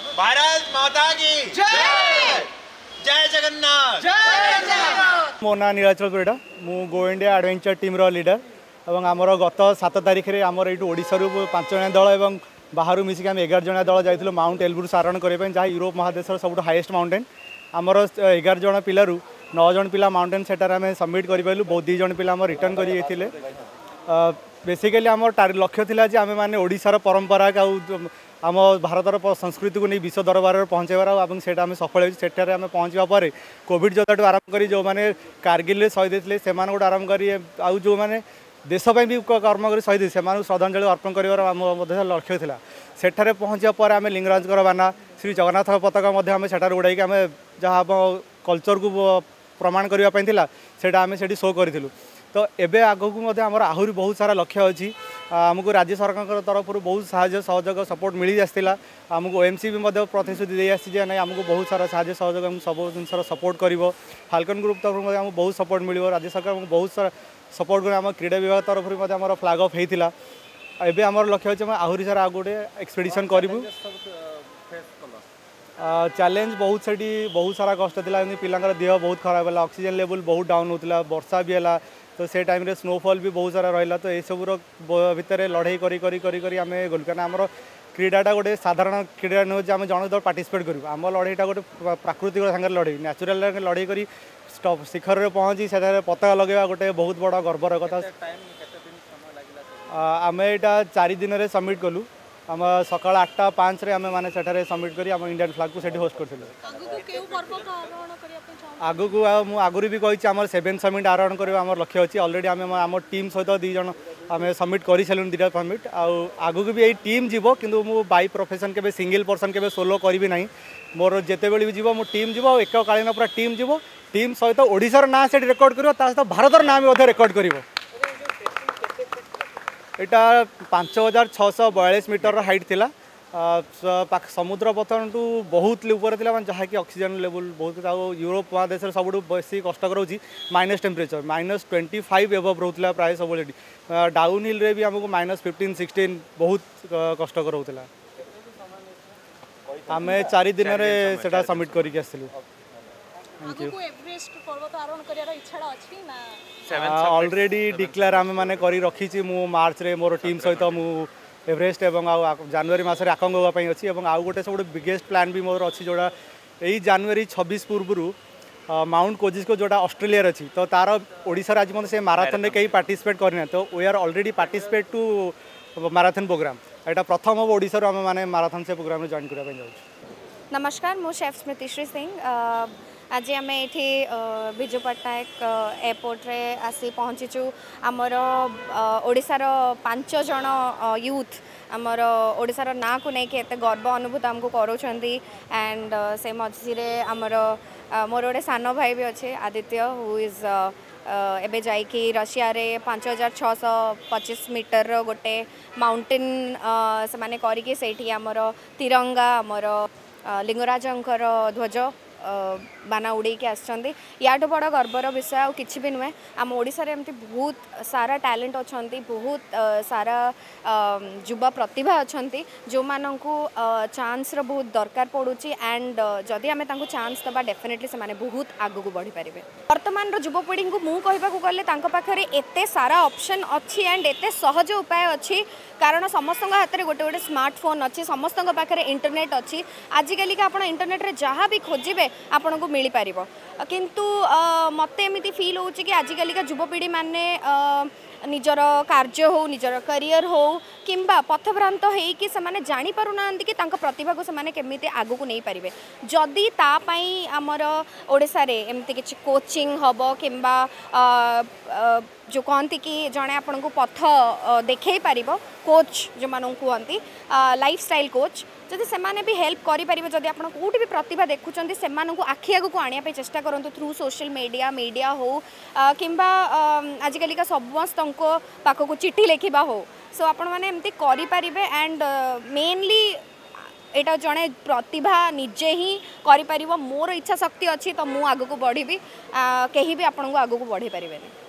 भारत माता की जय। जय जगन्नाथ। मो ना नीलाचल परिडा मु गो इंडिया एडवेंचर टीम रो लीडर एवं आमर गत 7 तारिख रे आमर एटू ओडिसा रु 5 जना दल एवं बाहरु मिसिक हम 11 जना दल जाइथिलु माउंट एलब्रुस आरोहण करे पय जहा यूरोप महादेश रो सबटु हाईएस्ट माउंटेन। आमर 11 जना पिला रु 9 जन पिला माउंटेन सेटार हम सबमिट करि पयलु। बहुत 2 जन पिला हम रिटर्न करि एथिले। बेसिकली आम लक्ष्य थिला जे आमे माने ओडिसा रो परंपरा का आम भारतर संस्कृति को नहीं विश्व दरबार में पहुँचेबार और सफल होठार आम पहुँचा पर कोविड जो आरंभ कर जो मैंने कारगिल शहीद होते से गोटे आरंभ कर जो मैंने देशपाई भी कर्म कर शहीद से श्रद्धांजलि अर्पण कर लक्ष्य था। सेठार पहुँचा पर आम लिंगराज बाना श्री जगन्नाथ पताका सेठार उड़ाई आम जहाँ कल्चर को प्रमाण करने आम से शो करूँ। तो एबे आगक आहरी बहुत सारा लक्ष्य अच्छी। आमको राज्य सरकार तरफ बहुत साहयोग सपोर्ट मिल जाता। आमको एएमसी भी प्रतिश्रुति दे आसी ना आमको बहुत सारा साहय सहयोग सब जिन सपोर्ट कर। फाल्कन ग्रुप तरफ आमको बहुत सपोर्ट मिल। राज्य सरकार आमको बहुत सारा सपोर्ट कर। आम क्रीडा विभाग तरफ फ्लैग ऑफ होता। एवं आम लक्ष्य अच्छे आहरी सारा आगे गोटे एक्सपेडिशन करूँ। चैलेंज बहुत से बहुत सारा कष्ट था। पिलांर देह बहुत खराब है। ऑक्सीजन लेवल बहुत डाउन होता। वर्षा भी है तो से टाइम रे स्नोफॉल भी बहुत सारा रहा। तो यू भर लड़े कर आम गलु क्या आम क्रीडाटा गोटे साधारण क्रीडा नुहे। आम जन पार्टिसिपेट करूँ। आम लड़ेटा गोटे प्राकृतिक सागर लड़े न्याचुराल लड़े कर शिखर में पहुँची से पताका लगे गोटे बहुत बड़ा गर्वर कथा। आम यहाँ 4 दिन में सबमिट कलु। आम सका 8टा 5 आम मैंने सबमिट करी आम इंडियन फ्लैग को सेठी होस्ट कर। आगक आगुरी भी कही आम 7 समिट आरोहण कर लक्ष्य अच्छी। अलरेडी आम आम टीम सहित 2 जन आम सबमिट कर सारूँ 2टा सबमिट। आगक भी यही टीम जी कि बै प्रोफेसन के सिंगल पर्सन के सोलो करी ना। मोर जिते बे भी जी टीम जी एक कालीन पूरा टीम जी। टीम सहित ओडार ना से रेकर्ड कर सहित भारतर ना भी रेकर्ड कर। यहाँ 5642 मीटर हाइट थिला। समुद्र पतन टू बहुत ऊपर था जहाँकि ऑक्सीजन लेवल बहुत। यूरोप महादेश सब बेस कष्ट रोचे। -टेम्परेचर -25 एबव रोला प्राय सब। डाउन हिल रे भी आमको -15-16 बहुत कष्ट रोला। आम 4 दिन में से सबमिट करके आसलु। ऑलरेडी डिक्लेयर आम मैंने कर रखी। मु मार्च रे मोर टीम सहित मु एवरेस्ट एवं जनवरी मसरे आकंग होगापी अच्छी। आउ गोटे सब बिगेस्ट प्लान भी मोर अच्छी जोड़ा यही जनवरी 26 पूर्व माउंट कोजिस्को जोड़ा ऑस्ट्रेलिया अच्छी। तो तार ओडिशा आज मतलब से माराथन में कहीं पार्टिसिपेट करना। तो we are already participate to marathon program. यहाँ प्रथम हम ओडिशा आम मैंने माराथन से प्रोग्राम जॉइन करने जाऊँ। नमस्कार मु शेफ स्मृति श्री सिंह। आज आम ये बिजु पट्टनायक एयरपोर्ट रे आसी पहुँचीचु। आमर ओडिशार 5 जन यूथ आमर ओडिशार ना को नहीं कि गर्व अनुभूत आमको करोचंदी। एंड से मझी रे आमर मोर गोटे सान भाई भी अच्छे आदित्य हु इज एबे जाइकी रशिया रे 5625 मीटर गोटे माउंटेन से माने करिके सेठी आमर तिरंगा आमर लिंगराजंकर ध्वज बाना उड़ी के आसछंदी। याठो बड़ गर्वर विषय आ किछि भी नुहे। आम ओडिशा रे एमती बहुत सारा टैलेंट अछंती। बहुत सारा युवा प्रतिभा अछंती जो मानंकु चांस रो बहुत दरकार पड़ुची। एंड जदि आमे तांकु चांस दबा डेफिनेटली से माने बहुत आगु को बढ़ि परिबे। वर्तमान रो युवा पीढ़ी को मु कहिबा को गले तांका पाखरे एते सारा ऑप्शन अछि एंड एते सहज उपाय अछि। कारण समस्त हाथ में गोटे गोटे स्मार्टफोन अच्छी। समस्त पाखे इंटरनेट अच्छी। आजिकल का आपड़ इंटरनेट रे जहाँ भी खोजे आपण को मिल पार। किंतु मत एमती फिल हो आजिकल का युवपीढ़ी मैंने निजर कार्य हो निजर करियर हो कि पथभ्रांत होने से जापर ना कि प्रतिभा को से केमी आग को नहीं पारे। जदि तापाई आमर ओडिशा रे एमती किसी कोचिंग हम कि जो कहती कि जड़े आपण को पथ देखे पार कोच जो मानू कहती लाइफ स्टाइल कोच जदि से माने भी हेल्प करेंगे। जदि आप कौटी भी प्रतिभा देखुं से आखि आगे आने चेष्टा करूँ थ्रू सोशल मीडिया मीडिया हो कि आजिकल का समस्त पाक को चिट्ठी लिखा हो। सो आपण मैंने एमती करें। एंड मेनली यहाँ जड़े प्रतिभा निजे ही करें। मोर इच्छा शक्ति अच्छी तो मुझे आग को बढ़ी कहीं भी आपण को आग को बढ़े पारे।